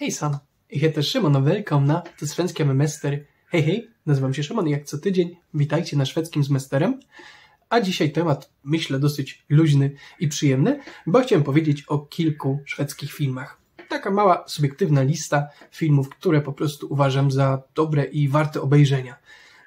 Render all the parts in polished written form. Hejsan, ich heter Szymon och välkomna do svenska med Mester. Hej, hej, nazywam się Szymon i jak co tydzień witajcie na szwedzkim z Mesterem. A dzisiaj temat, myślę, dosyć luźny i przyjemny, bo chciałem powiedzieć o kilku szwedzkich filmach. Taka mała, subiektywna lista filmów, które po prostu uważam za dobre i warte obejrzenia.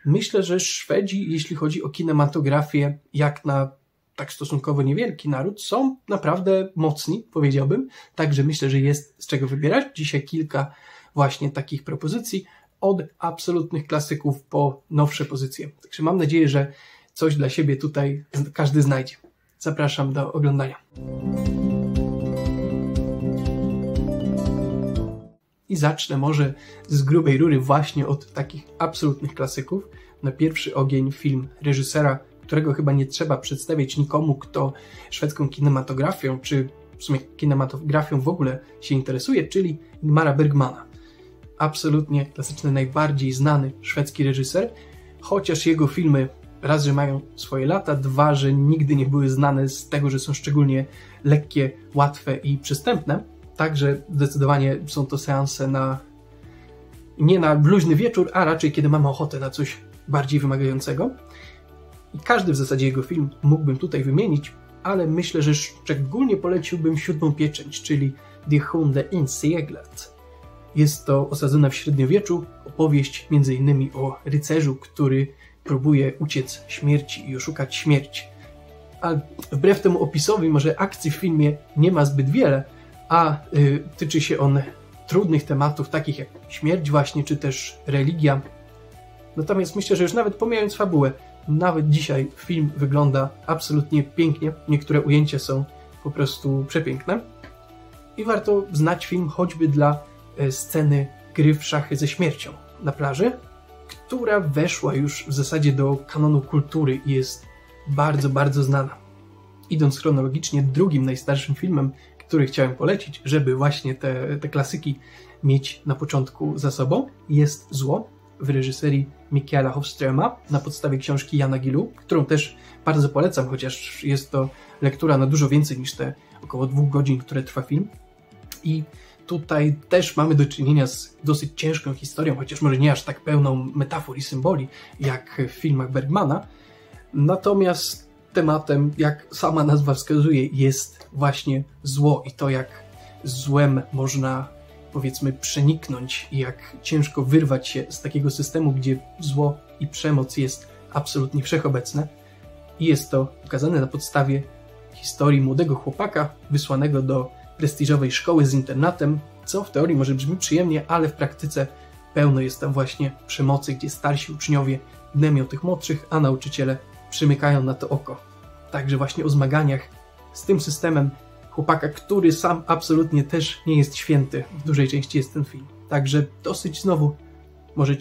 Myślę, że Szwedzi, jeśli chodzi o kinematografię, jak na tak stosunkowo niewielki naród, są naprawdę mocni, powiedziałbym. Także myślę, że jest z czego wybierać. Dzisiaj kilka właśnie takich propozycji, od absolutnych klasyków po nowsze pozycje. Także mam nadzieję, że coś dla siebie tutaj każdy znajdzie. Zapraszam do oglądania. I zacznę może z grubej rury właśnie od takich absolutnych klasyków. Na pierwszy ogień film reżysera, którego chyba nie trzeba przedstawiać nikomu, kto szwedzką kinematografią, czy w sumie kinematografią w ogóle się interesuje, czyli Ingmara Bergmana. Absolutnie klasyczny, najbardziej znany szwedzki reżyser, chociaż jego filmy raz, że mają swoje lata, dwa, że nigdy nie były znane z tego, że są szczególnie lekkie, łatwe i przystępne. Także zdecydowanie są to seanse nie na luźny wieczór, a raczej kiedy mamy ochotę na coś bardziej wymagającego. I każdy w zasadzie jego film mógłbym tutaj wymienić, ale myślę, że szczególnie poleciłbym Siódmą pieczęć, czyli Det sjunde inseglet. Jest to osadzona w średniowieczu opowieść m.in. o rycerzu, który próbuje uciec śmierci i oszukać śmierć. Ale wbrew temu opisowi może akcji w filmie nie ma zbyt wiele, a tyczy się on trudnych tematów takich jak śmierć właśnie, czy też religia. Natomiast myślę, że już nawet pomijając fabułę, nawet dzisiaj film wygląda absolutnie pięknie. Niektóre ujęcia są po prostu przepiękne. I warto znać film choćby dla sceny gry w szachy ze śmiercią na plaży, która weszła już w zasadzie do kanonu kultury i jest bardzo, bardzo znana. Idąc chronologicznie, drugim najstarszym filmem, który chciałem polecić, żeby właśnie te klasyki mieć na początku za sobą, jest Zło w reżyserii Mikaela Håfströma na podstawie książki Jana Gilu, którą też bardzo polecam, chociaż jest to lektura na dużo więcej niż te około 2 godzin, które trwa film. I tutaj też mamy do czynienia z dosyć ciężką historią, chociaż może nie aż tak pełną metafor i symboli, jak w filmach Bergmana. Natomiast tematem, jak sama nazwa wskazuje, jest właśnie zło i to, jak złem można, powiedzmy, przeniknąć i jak ciężko wyrwać się z takiego systemu, gdzie zło i przemoc jest absolutnie wszechobecne. I jest to pokazane na podstawie historii młodego chłopaka wysłanego do prestiżowej szkoły z internatem, co w teorii może brzmi przyjemnie, ale w praktyce pełno jest tam właśnie przemocy, gdzie starsi uczniowie gnębią tych młodszych, a nauczyciele przymykają na to oko. Także właśnie o zmaganiach z tym systemem chłopaka, który sam absolutnie też nie jest święty, w dużej części jest ten film. Także dosyć znowu może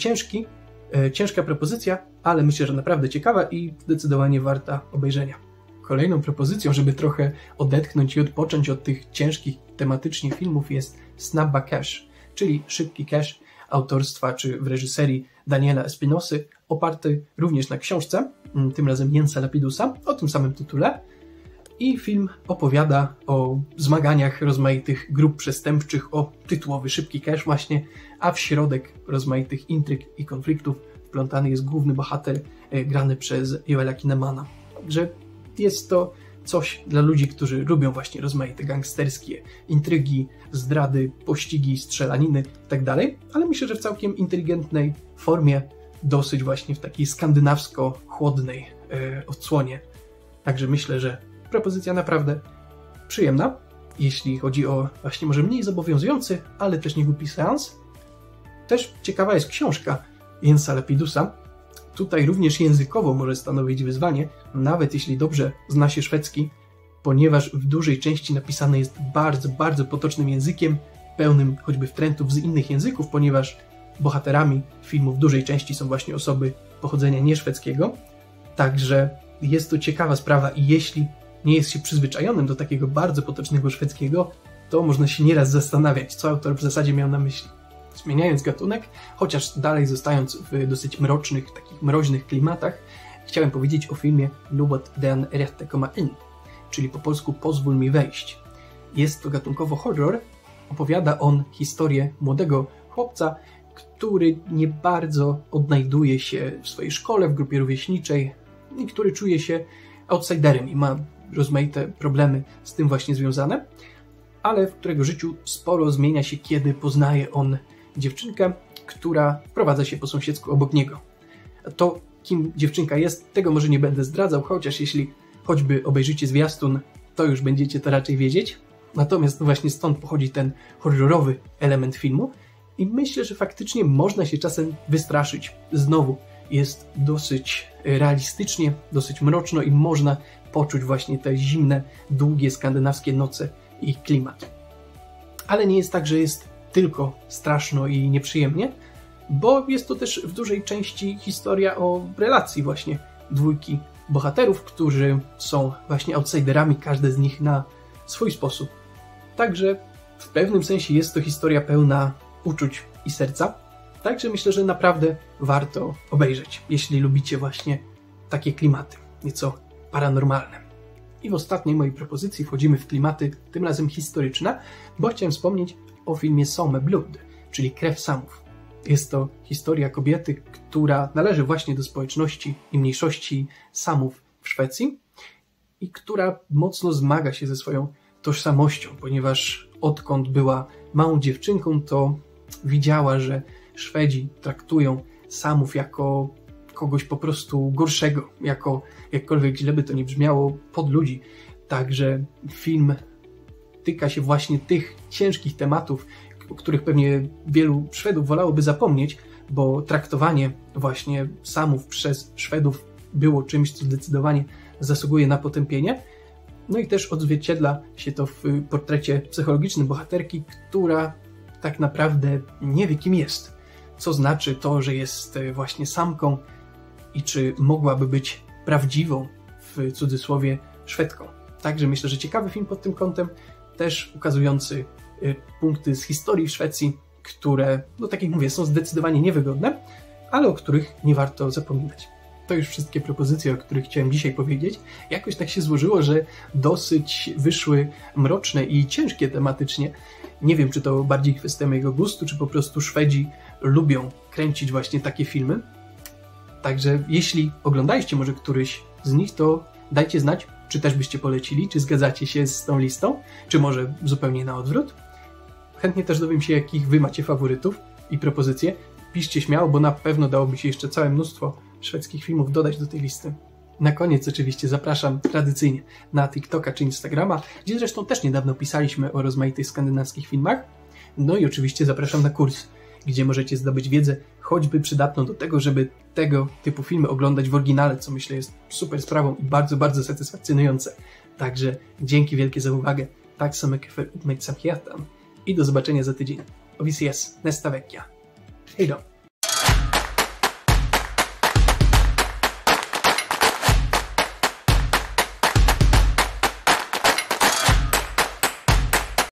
ciężka propozycja, ale myślę, że naprawdę ciekawa i zdecydowanie warta obejrzenia. Kolejną propozycją, żeby trochę odetchnąć i odpocząć od tych ciężkich tematycznie filmów, jest Snabba Cash, czyli Szybki Cash autorstwa czy w reżyserii Daniela Espinosy, oparty również na książce, tym razem Jensa Lapidusa, o tym samym tytule. I film opowiada o zmaganiach rozmaitych grup przestępczych, o tytułowy Szybki Cash właśnie, a w środek rozmaitych intryg i konfliktów wplątany jest główny bohater grany przez Joela Kinnemana. Także jest to coś dla ludzi, którzy lubią właśnie rozmaite gangsterskie intrygi, zdrady, pościgi, strzelaniny itd., ale myślę, że w całkiem inteligentnej formie, dosyć właśnie w takiej skandynawsko-chłodnej odsłonie. Także myślę, że propozycja naprawdę przyjemna, jeśli chodzi o właśnie może mniej zobowiązujący, ale też nie głupi seans. Też ciekawa jest książka Jensa Lapidusa. Tutaj również językowo może stanowić wyzwanie, nawet jeśli dobrze zna się szwedzki, ponieważ w dużej części napisane jest bardzo, bardzo potocznym językiem, pełnym choćby wtrętów z innych języków, ponieważ bohaterami filmu w dużej części są właśnie osoby pochodzenia nieszwedzkiego. Także jest to ciekawa sprawa i jeśli nie jest się przyzwyczajonym do takiego bardzo potocznego szwedzkiego, to można się nieraz zastanawiać, co autor w zasadzie miał na myśli. Zmieniając gatunek, chociaż dalej zostając w dosyć mrocznych, takich mroźnych klimatach, chciałem powiedzieć o filmie Låt den rätte komma in, czyli po polsku Pozwól mi wejść. Jest to gatunkowo horror Opowiada on historię młodego chłopca, który nie bardzo odnajduje się w swojej szkole, w grupie rówieśniczej i który czuje się outsiderem i ma rozmaite problemy z tym właśnie związane, ale w którego życiu sporo zmienia się, kiedy poznaje on dziewczynkę, która prowadza się po sąsiedzku obok niego. To, kim dziewczynka jest, tego może nie będę zdradzał, chociaż jeśli choćby obejrzycie zwiastun, to już będziecie to raczej wiedzieć. Natomiast no właśnie stąd pochodzi ten horrorowy element filmu i myślę, że faktycznie można się czasem wystraszyć. Znowu jest dosyć realistycznie, dosyć mroczno i można poczuć właśnie te zimne, długie skandynawskie noce i klimat. Ale nie jest tak, że jest tylko straszno i nieprzyjemnie, bo jest to też w dużej części historia o relacji właśnie dwójki bohaterów, którzy są właśnie outsiderami, każdy z nich na swój sposób. Także w pewnym sensie jest to historia pełna uczuć i serca, także myślę, że naprawdę warto obejrzeć, jeśli lubicie właśnie takie klimaty, nieco paranormalne. I w ostatniej mojej propozycji wchodzimy w klimaty, tym razem historyczne, bo chciałem wspomnieć o filmie Sameblod, czyli Krew Saamów. Jest to historia kobiety, która należy właśnie do społeczności i mniejszości Samów w Szwecji i która mocno zmaga się ze swoją tożsamością, ponieważ odkąd była małą dziewczynką, to widziała, że Szwedzi traktują Samów jako kogoś po prostu gorszego, jako, jakkolwiek źle by to nie brzmiało, pod ludzi. Także film tyka się właśnie tych ciężkich tematów, o których pewnie wielu Szwedów wolałoby zapomnieć, bo traktowanie właśnie Samów przez Szwedów było czymś, co zdecydowanie zasługuje na potępienie. No i też odzwierciedla się to w portrecie psychologicznym bohaterki, która tak naprawdę nie wie, kim jest. Co znaczy to, że jest właśnie samką i czy mogłaby być prawdziwą, w cudzysłowie, Szwedką. Także myślę, że ciekawy film pod tym kątem, też ukazujący punkty z historii Szwecji, które, no tak jak mówię, są zdecydowanie niewygodne, ale o których nie warto zapominać. To już wszystkie propozycje, o których chciałem dzisiaj powiedzieć. Jakoś tak się złożyło, że dosyć wyszły mroczne i ciężkie tematycznie. Nie wiem, czy to bardziej kwestia mojego gustu, czy po prostu Szwedzi lubią kręcić właśnie takie filmy. Także jeśli oglądaliście może któryś z nich, to dajcie znać, czy też byście polecili, czy zgadzacie się z tą listą, czy może zupełnie na odwrót. Chętnie też dowiem się, jakich wy macie faworytów i propozycje. Piszcie śmiało, bo na pewno dałoby się jeszcze całe mnóstwo szwedzkich filmów dodać do tej listy. Na koniec oczywiście zapraszam tradycyjnie na TikToka czy Instagrama, gdzie zresztą też niedawno pisaliśmy o rozmaitych skandynawskich filmach. No i oczywiście zapraszam na kurs, gdzie możecie zdobyć wiedzę choćby przydatną do tego, żeby tego typu filmy oglądać w oryginale, co myślę jest super sprawą i bardzo, bardzo satysfakcjonujące. Także dzięki wielkie za uwagę. Tack så mycket för uppmärksamheten. I do zobaczenia za tydzień. Och vi ses nästa vecka. Hej då!